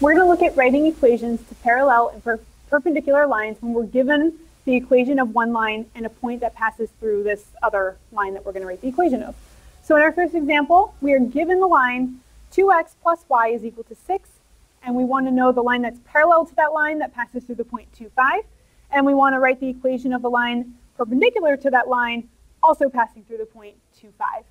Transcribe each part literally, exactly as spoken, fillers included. We're going to look at writing equations to parallel and per perpendicular lines when we're given the equation of one line and a point that passes through this other line that we're going to write the equation of. So in our first example, we are given the line two x plus y is equal to six, and we want to know the line that's parallel to that line that passes through the point two, five, and we want to write the equation of the line perpendicular to that line also passing through the point two, five.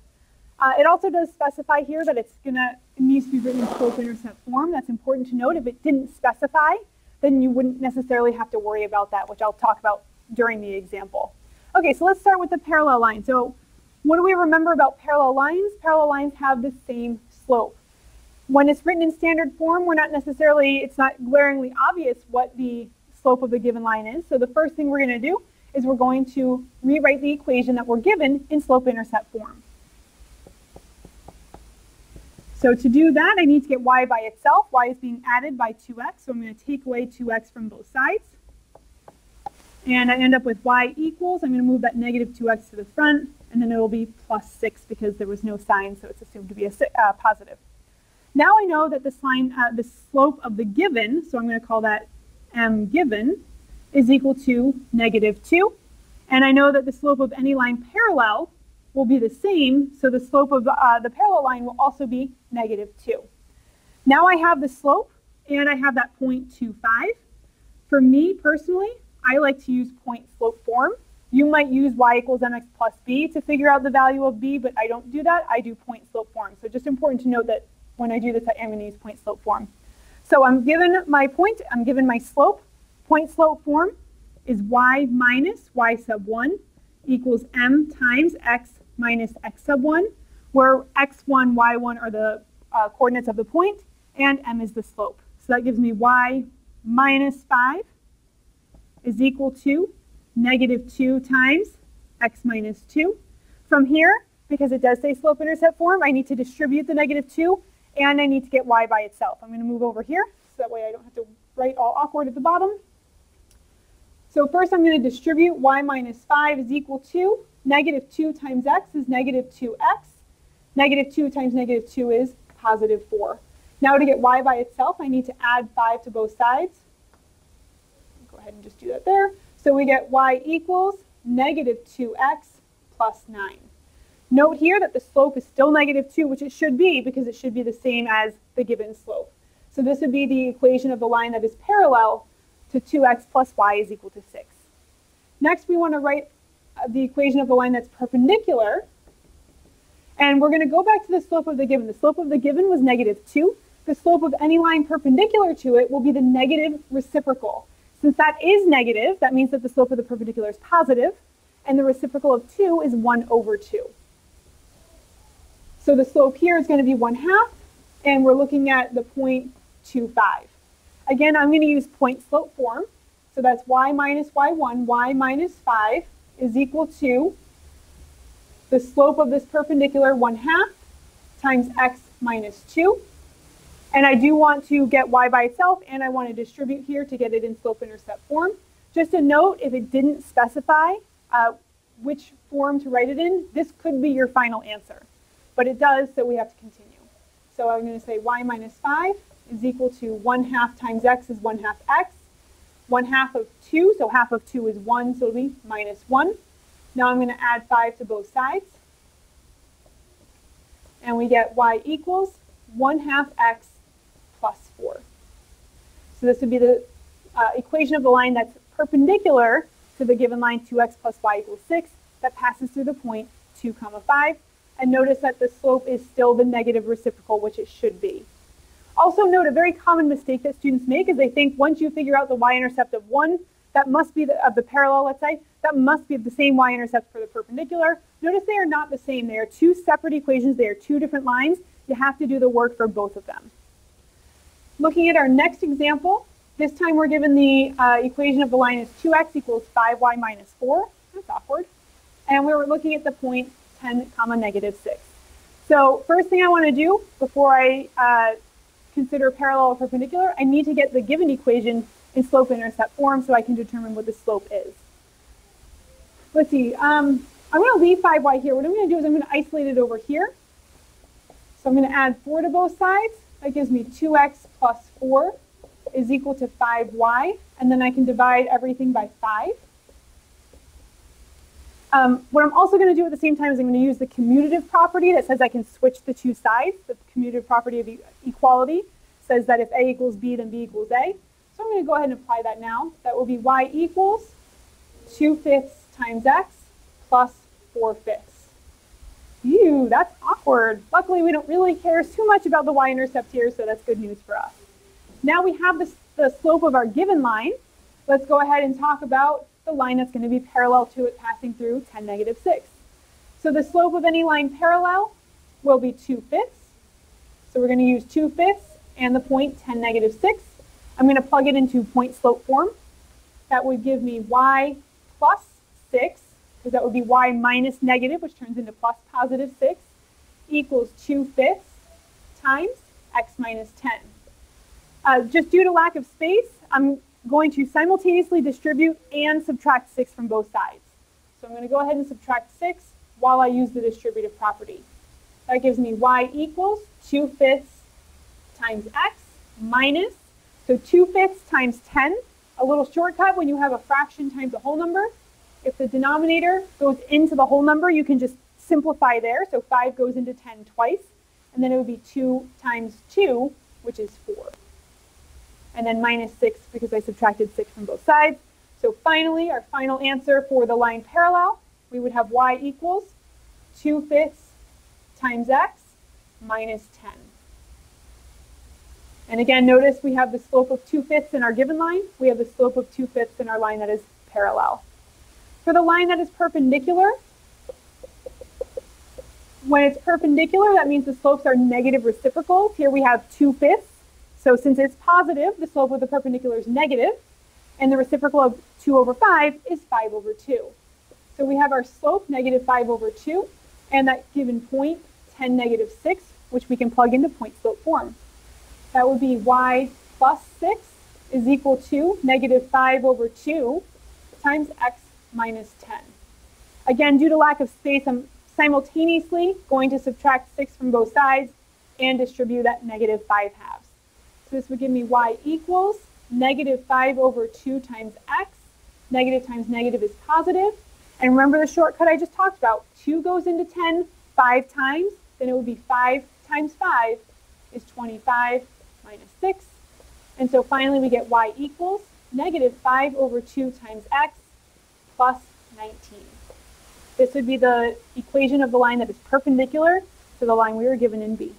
Uh, it also does specify here that it's gonna, it needs to be written in slope-intercept form. That's important to note. If it didn't specify, then you wouldn't necessarily have to worry about that, which I'll talk about during the example. Okay, so let's start with the parallel line. So what do we remember about parallel lines? Parallel lines have the same slope. When it's written in standard form, we're not necessarily, it's not glaringly obvious what the slope of the given line is. So the first thing we're gonna do is we're going to rewrite the equation that we're given in slope-intercept form. So to do that, I need to get y by itself. Y is being added by two x, so I'm going to take away two x from both sides. And I end up with y equals, I'm going to move that negative two x to the front, and then it will be plus six because there was no sign, so it's assumed to be a uh, positive. Now I know that this line, uh, the slope of the given, so I'm going to call that m given, is equal to negative two. And I know that the slope of any line parallel will be the same, so the slope of uh, the parallel line will also be negative two. Now I have the slope, and I have that zero point two five. For me personally, I like to use point slope form. You might use y equals mx plus b to figure out the value of b, but I don't do that. I do point slope form. So just important to note that when I do this, I am going to use point slope form. So I'm given my point, I'm given my slope. Point slope form is y minus y sub one equals m times x minus x sub one, where x one, y one are the uh, coordinates of the point, and m is the slope. So that gives me y minus five is equal to negative two times x minus two. From here, because it does say slope-intercept form, I need to distribute the negative two, and I need to get y by itself. I'm going to move over here, so that way I don't have to write all awkward at the bottom. So first I'm going to distribute y minus five is equal to negative two times x is negative two x. Negative two times negative two is positive four. Now to get y by itself, I need to add five to both sides. Go ahead and just do that there. So we get y equals negative two x plus nine. Note here that the slope is still negative two, which it should be because it should be the same as the given slope. So this would be the equation of the line that is parallel to two x plus y is equal to six. Next, we want to write the equation of the line that's perpendicular. And we're going to go back to the slope of the given. The slope of the given was negative two. The slope of any line perpendicular to it will be the negative reciprocal. Since that is negative, that means that the slope of the perpendicular is positive, and the reciprocal of two is one over two. So the slope here is going to be one half, and we're looking at the point two, five. Again, I'm going to use point slope form. So that's y minus y one, y minus five is equal to the slope of this perpendicular one half times x minus two. And I do want to get y by itself, and I want to distribute here to get it in slope-intercept form. Just a note, if it didn't specify uh, which form to write it in, this could be your final answer. But it does, so we have to continue. So I'm going to say y minus five is equal to one half times x is one half x. one half of two, so half of two is one, so it'll be minus one. Now I'm going to add five to both sides. And we get y equals one half x plus four. So this would be the uh, equation of the line that's perpendicular to the given line two x plus y equals six that passes through the point two comma five. And notice that the slope is still the negative reciprocal, which it should be. Also note a very common mistake that students make is they think once you figure out the y-intercept of one, that must be the, of the parallel, let's say, that must be the same y-intercept for the perpendicular. Notice they are not the same. They are two separate equations. They are two different lines. You have to do the work for both of them. Looking at our next example, this time we're given the uh, equation of the line is two x equals five y minus four. That's awkward. And we were looking at the point ten comma negative six. So first thing I want to do before I uh, consider parallel or perpendicular, I need to get the given equation in slope-intercept form so I can determine what the slope is. Let's see, um, I'm going to leave five y here. What I'm going to do is I'm going to isolate it over here. So I'm going to add four to both sides, That gives me two x plus four is equal to five y, and then I can divide everything by five. Um, what I'm also going to do at the same time is I'm going to use the commutative property that says I can switch the two sides. The commutative property of e equality says that if a equals b, then b equals a. So I'm going to go ahead and apply that now. That will be y equals two fifths times x plus four fifths. Ew, that's awkward. Luckily, we don't really care too much about the y-intercept here, so that's good news for us. Now we have this, the slope of our given line. Let's go ahead and talk about the line that's going to be parallel to it passing through ten, negative six. So the slope of any line parallel will be two fifths. So we're going to use two fifths and the point ten, negative six. I'm going to plug it into point slope form. That would give me y plus six, because that would be y minus negative, which turns into plus positive six, equals two fifths times x minus ten. Uh, just due to lack of space, I'm going to simultaneously distribute and subtract six from both sides. So I'm going to go ahead and subtract six while I use the distributive property. That gives me y equals two fifths times x minus, so two fifths times ten, a little shortcut when you have a fraction times a whole number. If the denominator goes into the whole number, you can just simplify there. So five goes into ten twice, and then it would be two times two, which is four. And then minus six because I subtracted six from both sides. So finally, our final answer for the line parallel, we would have y equals two fifths times x minus ten. And again, notice we have the slope of two fifths in our given line. We have the slope of two fifths in our line that is parallel. For the line that is perpendicular, when it's perpendicular, that means the slopes are negative reciprocals. Here we have two fifths. So since it's positive, the slope of the perpendicular is negative, and the reciprocal of two over five is five over two. So we have our slope, negative five over two, and that given point, ten, negative six, which we can plug into point slope form. That would be y plus six is equal to negative five over two times x minus ten. Again, due to lack of space, I'm simultaneously going to subtract six from both sides and distribute that negative five halves. So this would give me y equals negative five over two times x. Negative times negative is positive. And remember the shortcut I just talked about. two goes into ten five times. Then it would be five times five is twenty-five minus six. And so finally we get y equals negative five over two times x plus nineteen. This would be the equation of the line that is perpendicular to the line we were given in B.